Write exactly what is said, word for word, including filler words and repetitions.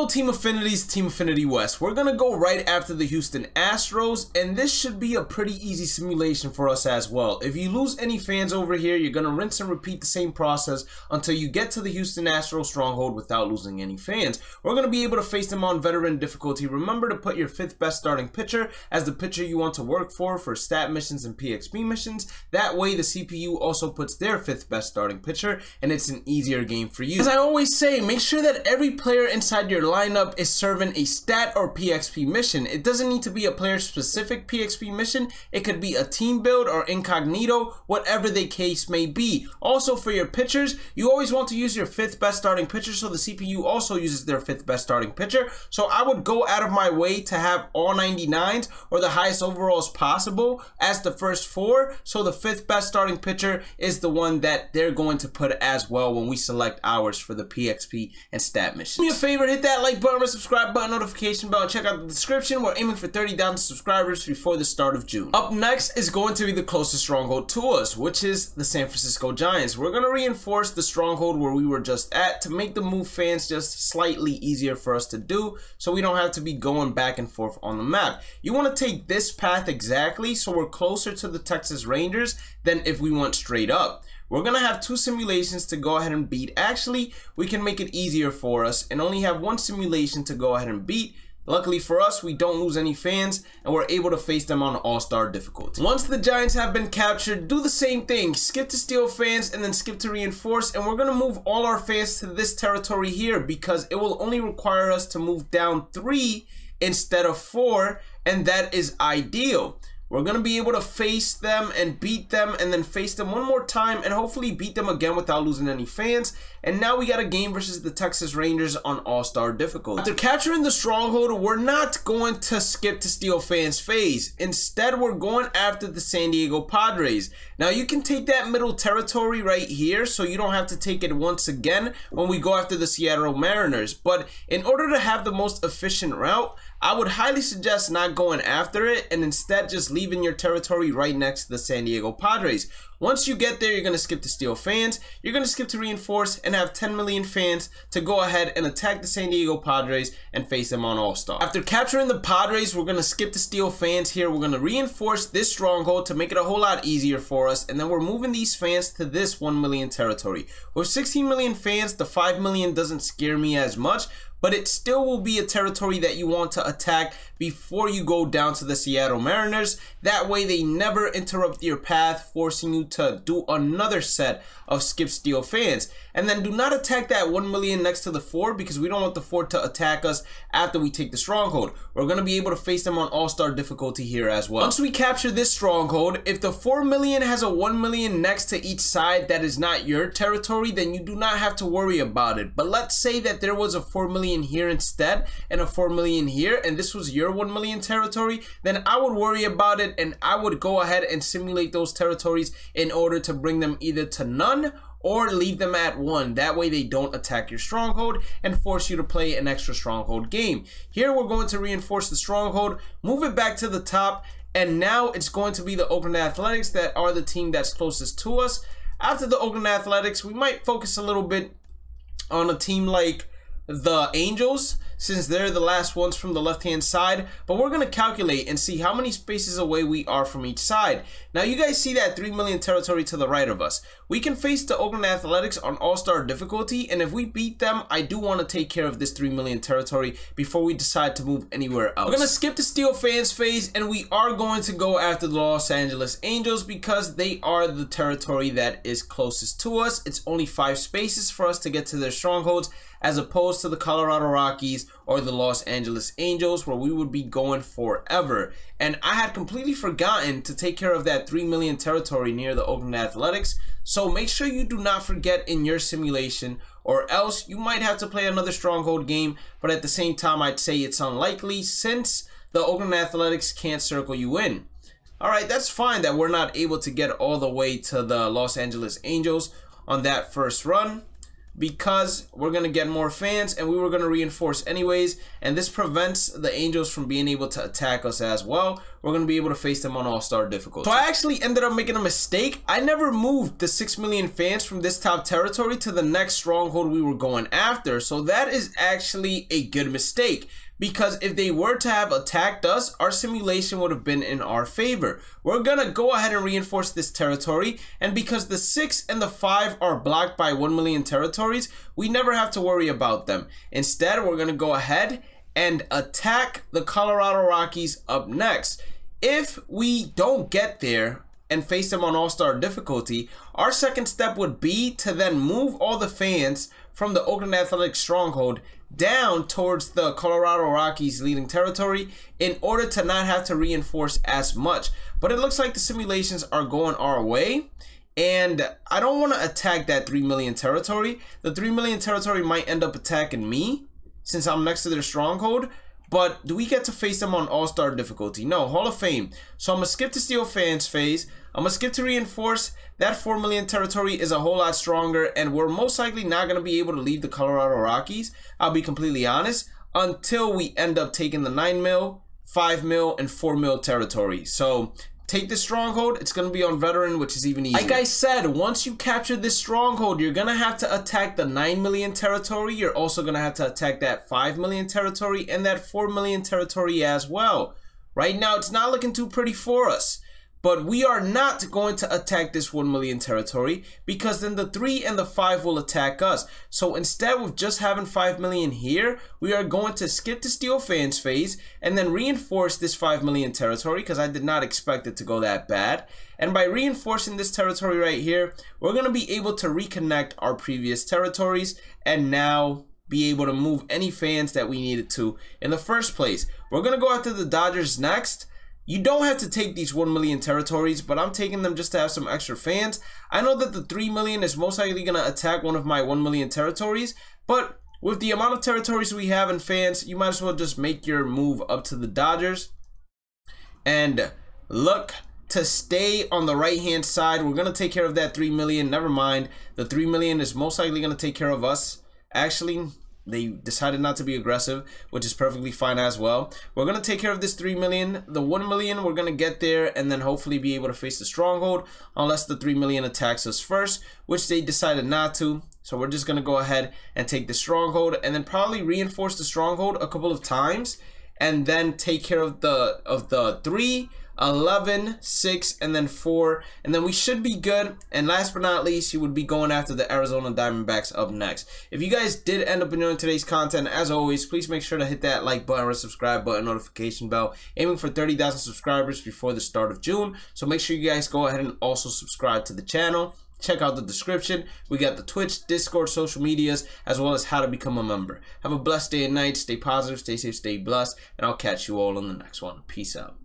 final Team Affinity is Team Affinity West. We're gonna go right after the Houston Astros, and this should be a pretty easy simulation for us as well. If you lose any fans over here, you're gonna rinse and repeat the same process until you get to the Houston Astros stronghold without losing any fans. We're gonna be able to face them on veteran difficulty. Remember to put your fifth best starting pitcher as the pitcher you want to work for for stat missions and P X P missions. That way the C P U also puts their fifth best starting pitcher, and it's an easier game for you. As I always say, make sure that every player inside your lineup is serving a stat or P X P mission. It doesn't need to be a player specific P X P mission. It could be a team build or incognito, whatever the case may be. Also, for your pitchers, you always want to use your fifth best starting pitcher, so the C P U also uses their fifth best starting pitcher. So I would go out of my way to have all ninety-nines or the highest overalls possible as the first four, so the fifth best starting pitcher is the one that they're going to put as well when we select ours for the P X P and stat missions. Do me a favor, hit that like button, subscribe button, notification bell, and check out the description. We're aiming for thirty thousand subscribers before the start of June. Up next is going to be the closest stronghold to us, which is the San Francisco Giants. We're going to reinforce the stronghold where we were just at to make the move fans just slightly easier for us to do, so we don't have to be going back and forth on the map. You want to take this path exactly, so we're closer to the Texas Rangers than if we went straight up. We're gonna have two simulations to go ahead and beat. Actually, we can make it easier for us and only have one simulation to go ahead and beat. Luckily for us, we don't lose any fans, and we're able to face them on all-star difficulty. Once the Giants have been captured, do the same thing. Skip to steal fans and then skip to reinforce, and we're going to move all our fans to this territory here because it will only require us to move down three instead of four, and that is ideal. We're going to be able to face them and beat them and then face them one more time and hopefully beat them again without losing any fans. And now we got a game versus the Texas Rangers on all-star difficulty. After capturing the stronghold, we're not going to skip to steal fans phase. Instead, we're going after the San Diego Padres. Now you can take that middle territory right here, so you don't have to take it once again when we go after the Seattle Mariners. But in order to have the most efficient route, I would highly suggest not going after it and instead just leaving your territory right next to the San Diego Padres. Once you get there, you're going to skip to steal fans, you're going to skip to reinforce, and have ten million fans to go ahead and attack the San Diego Padres and face them on all-star. After capturing the Padres, we're going to skip to steal fans here. We're going to reinforce this stronghold to make it a whole lot easier for us, and then we're moving these fans to this one million territory. With sixteen million fans, the five million doesn't scare me as much, but it still will be a territory that you want to attack before you go down to the Seattle Mariners. That way they never interrupt your path, forcing you to do another set of skip steal fans. And then do not attack that one million next to the four, because we don't want the four to attack us after we take the stronghold. We're going to be able to face them on all-star difficulty here as well. Once we capture this stronghold, if the four million has a one million next to each side that is not your territory, then you do not have to worry about it. But let's say that there was a four million here instead and a four million here, and this was your one million territory, then I would worry about it and I would go ahead and simulate those territories in order to bring them either to none or leave them at one. That way they don't attack your stronghold and force you to play an extra stronghold game. Here we're going to reinforce the stronghold, move it back to the top, and now it's going to be the Oakland Athletics that are the team that's closest to us. After the Oakland Athletics, we might focus a little bit on a team like the Angels, since they're the last ones from the left hand side, but we're going to calculate and see how many spaces away we are from each side. Now you guys see that three million territory to the right of us. We can face the Oakland Athletics on all-star difficulty, and if we beat them, I do want to take care of this three million territory before we decide to move anywhere else. We're going to skip the steal fans phase, and we are going to go after the Los Angeles Angels because they are the territory that is closest to us. It's only five spaces for us to get to their strongholds, as opposed to the Colorado Rockies or the Los Angeles Angels, where we would be going forever. And I had completely forgotten to take care of that three million territory near the Oakland Athletics, so make sure you do not forget in your simulation, or else you might have to play another stronghold game. But at the same time, I'd say it's unlikely since the Oakland Athletics can't circle you in. Alright, that's fine that we're not able to get all the way to the Los Angeles Angels on that first run. because we're going to get more fans and we were going to reinforce anyways, and this prevents the Angels from being able to attack us as well. We're going to be able to face them on all-star difficulty. So I actually ended up making a mistake. I never moved the six million fans from this top territory to the next stronghold we were going after. So that is actually a good mistake, because if they were to have attacked us, our simulation would have been in our favor. We're going to go ahead and reinforce this territory, and because the six and the five are blocked by one million territories, we never have to worry about them. Instead, we're going to go ahead and attack the Colorado Rockies up next. If we don't get there and face them on all-star difficulty, our second step would be to then move all the fans from the Oakland Athletics stronghold down towards the Colorado Rockies leading territory in order to not have to reinforce as much. But it looks like the simulations are going our way, and I don't want to attack that three million territory. The three million territory might end up attacking me since I'm next to their stronghold. But do we get to face them on all-star difficulty? No, Hall of Fame. So I'm going to skip to steal fans phase. I'm going to skip to reinforce. That four million territory is a whole lot stronger, and we're most likely not going to be able to leave the Colorado Rockies, I'll be completely honest, until we end up taking the nine mil, five mil, and four mil territory. So take this stronghold. It's going to be on veteran, which is even easier. Like I said, once you capture this stronghold, you're going to have to attack the nine million territory. You're also going to have to attack that five million territory and that four million territory as well. Right now, it's not looking too pretty for us. But we are not going to attack this one million territory, because then the three and the five will attack us. So instead of just having five million here, we are going to skip the steal fans phase and then reinforce this five million territory, because I did not expect it to go that bad. And by reinforcing this territory right here, we're going to be able to reconnect our previous territories and now be able to move any fans that we needed to in the first place. We're going to go after the Dodgers next. You don't have to take these one million territories, but I'm taking them just to have some extra fans. I know that the three million is most likely going to attack one of my one million territories, but with the amount of territories we have and fans, you might as well just make your move up to the Dodgers and look to stay on the right-hand side. We're going to take care of that three million. Never mind. The three million is most likely going to take care of us. Actually, they decided not to be aggressive, which is perfectly fine as well. We're going to take care of this three million. The one million, we're going to get there and then hopefully be able to face the stronghold, unless the three million attacks us first, which they decided not to. So we're just going to go ahead and take the stronghold and then probably reinforce the stronghold a couple of times and then take care of the of the three, eleven, six, and then four, and then we should be good. And last but not least, you would be going after the Arizona Diamondbacks up next. If you guys did end up enjoying today's content, as always, please make sure to hit that like button or subscribe button, notification bell, aiming for thirty thousand subscribers before the start of June. So make sure you guys go ahead and also subscribe to the channel. Check out the description. We got the Twitch, Discord, social medias, as well as how to become a member. Have a blessed day and night. Stay positive, stay safe, stay blessed, and I'll catch you all on the next one. Peace out.